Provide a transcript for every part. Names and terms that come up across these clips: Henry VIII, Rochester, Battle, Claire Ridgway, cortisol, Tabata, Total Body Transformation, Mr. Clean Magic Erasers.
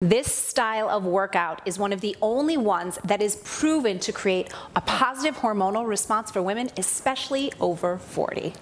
This style of workout is one of the only ones that is proven to create a positive hormonal response for women, especially over 40.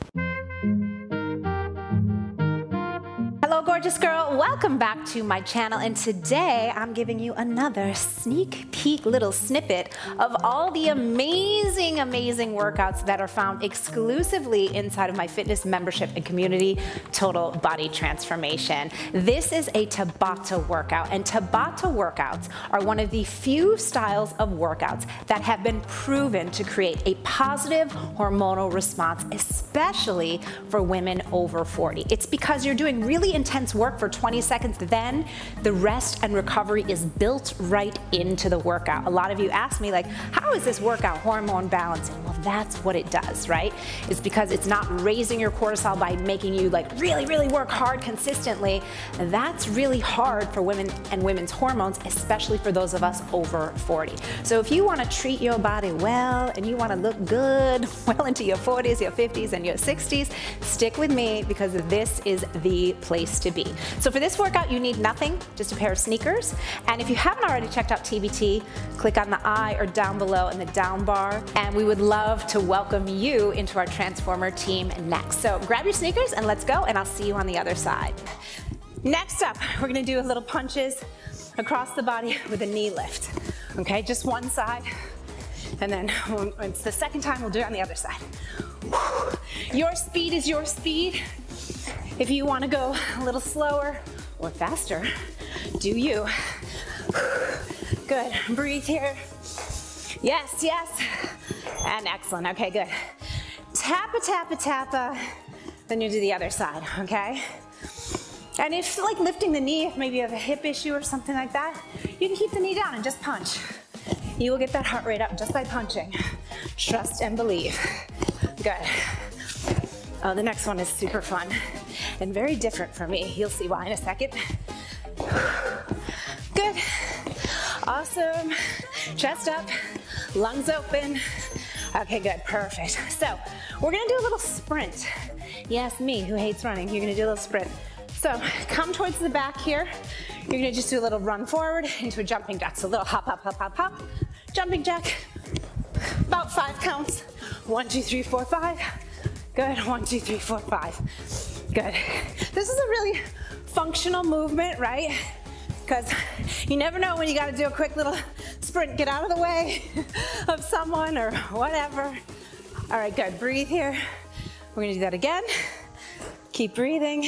Hello, gorgeous girl. Welcome back to my channel, and today I'm giving you another sneak peek little snippet of all the amazing, amazing workouts that are found exclusively inside of my fitness membership and community, Total Body Transformation. This is a Tabata workout, and Tabata workouts are one of the few styles of workouts that have been proven to create a positive hormonal response, especially for women over 40. It's because you're doing really intense work for 20 seconds, then the rest and recovery is built right into the workout. A lot of you ask me, like, how is this workout hormone balancing? Well, that's what it does, right? It's because it's not raising your cortisol by making you like really work hard consistently. That's really hard for women and women's hormones, especially for those of us over 40. So if you want to treat your body well and you want to look good well into your 40s, your 50s, and your 60s, stick with me because this is the place to be. So for this workout, you need nothing, just a pair of sneakers. And if you haven't already checked out TBT, click on the I or down below in the down bar, and we would love to welcome you into our Transformer team next. So grab your sneakers and let's go, and I'll see you on the other side. Next up, we're gonna do a little punches across the body with a knee lift. Okay, just one side, and then it's the second time we'll do it on the other side. Your speed is your speed. If you want to go a little slower or faster, do you. Good, breathe here. Yes, yes, and excellent. Okay, good. Tappa, tappa, tappa, then you do the other side, okay? And if like lifting the knee, if maybe you have a hip issue or something like that, you can keep the knee down and just punch. You will get that heart rate up just by punching. Trust and believe. Good. Oh, the next one is super fun and very different for me. You'll see why in a second. Good. Awesome. Chest up, lungs open. Okay, good, perfect. So we're gonna do a little sprint. Yes, me who hates running, you're gonna do a little sprint. So come towards the back here. You're gonna just do a little run forward into a jumping jack. So a little hop, hop, hop, hop, hop. Jumping jack, about 5 counts. 1, 2, 3, 4, 5. Good, 1, 2, 3, 4, 5. Good. This is a really functional movement, right? Because you never know when you gotta do a quick little sprint, get out of the way of someone or whatever. All right, good, breathe here. We're gonna do that again. Keep breathing.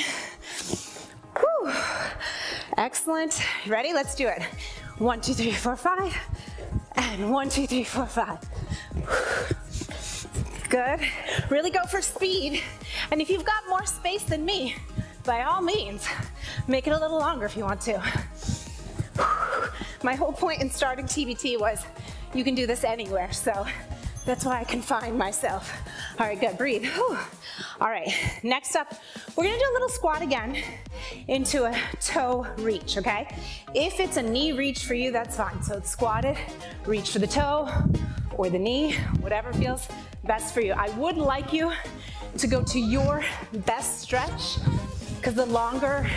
Whew. Excellent, ready? Let's do it. 1, 2, 3, 4, 5, and 1, 2, 3, 4, 5. Whew. Good, really go for speed. And if you've got more space than me, by all means, make it a little longer if you want to. My whole point in starting TBT was you can do this anywhere, so that's why I confine myself. All right, good, breathe. All right, next up, we're gonna do a little squat again into a toe reach, okay? If it's a knee reach for you, that's fine. So it's squatted, reach for the toe or the knee, whatever feels best for you. I would like you to go to your best stretch, because the longer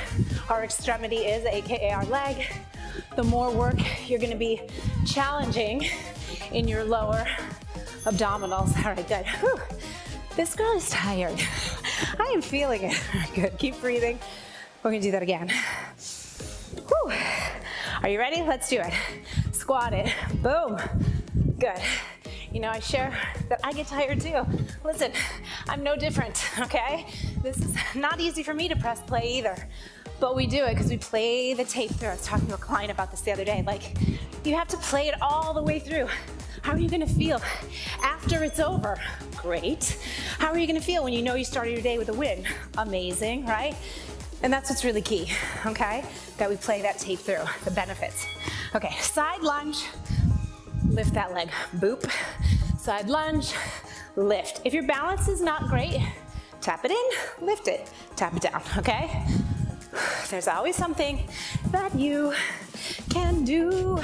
our extremity is, AKA our leg, the more work you're gonna be challenging in your lower abdominals. All right, good. Whew. This girl is tired. I am feeling it. Good, keep breathing. We're gonna do that again. Whew. Are you ready? Let's do it. Squat it, boom, good. You know, I share that I get tired too. Listen, I'm no different, okay? This is not easy for me to press play either, but we do it because we play the tape through. I was talking to a client about this the other day, like, you have to play it all the way through. How are you gonna feel after it's over? Great. How are you gonna feel when you know you started your day with a win? Amazing, right? And that's what's really key, okay? That we play that tape through, the benefits. Okay, side lunge. Lift that leg, boop. Side lunge, lift. If your balance is not great, tap it in, lift it, tap it down, okay? There's always something that you can do,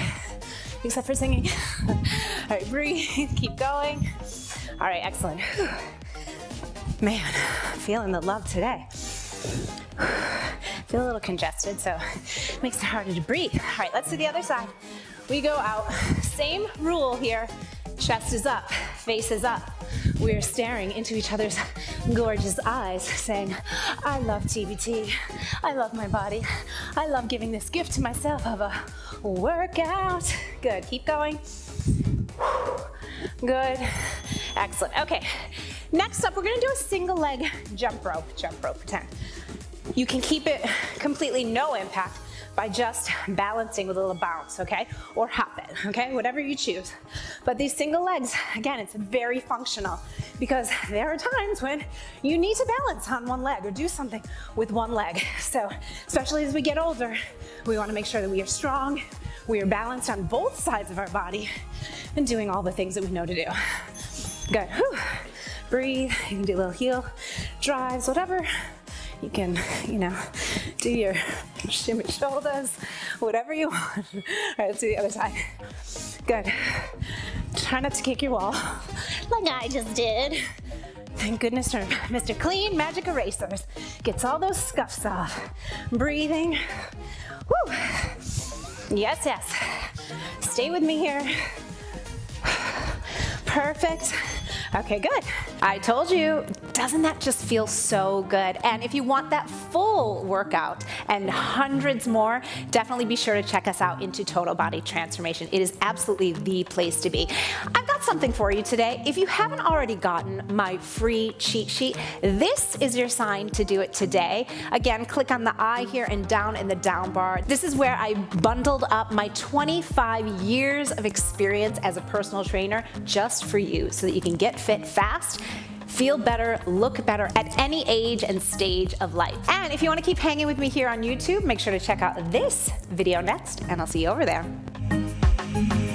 except for singing. All right, breathe, keep going. All right, excellent. Man, feeling the love today. feel a little congested, so it makes it harder to breathe. All right, let's do the other side. We go out, same rule here. Chest is up, face is up. We are staring into each other's gorgeous eyes, saying, I love TBT, I love my body, I love giving this gift to myself of a workout. Good, keep going. Good, excellent, okay. Next up, we're gonna do a single leg jump rope pretend. You can keep it completely no impact by just balancing with a little bounce, okay? Or hop it, okay? Whatever you choose. But these single legs, again, it's very functional because there are times when you need to balance on one leg or do something with one leg. So, especially as we get older, we wanna make sure that we are strong, we are balanced on both sides of our body and doing all the things that we know to do. Good, whew. Breathe, you can do little heel drives, whatever. You can, you know, do your shimmy shoulders, whatever you want. All right, let's do the other side. Good. Try not to kick your wall like I just did. Thank goodness for Mr. Clean Magic Erasers. Gets all those scuffs off. Breathing. Woo. Yes, yes. Stay with me here. Perfect. Okay, good. I told you, doesn't that just feel so good? And if you want that full workout and hundreds more, definitely be sure to check us out into Total Body Transformation. It is absolutely the place to be. I've got something for you today. If you haven't already gotten my free cheat sheet, this is your sign to do it today. Again, click on the I here and down in the down bar. This is where I bundled up my 25 years of experience as a personal trainer just for you so that you can get fit fast, feel better, look better at any age and stage of life. And if you want to keep hanging with me here on YouTube, make sure to check out this video next, and I'll see you over there.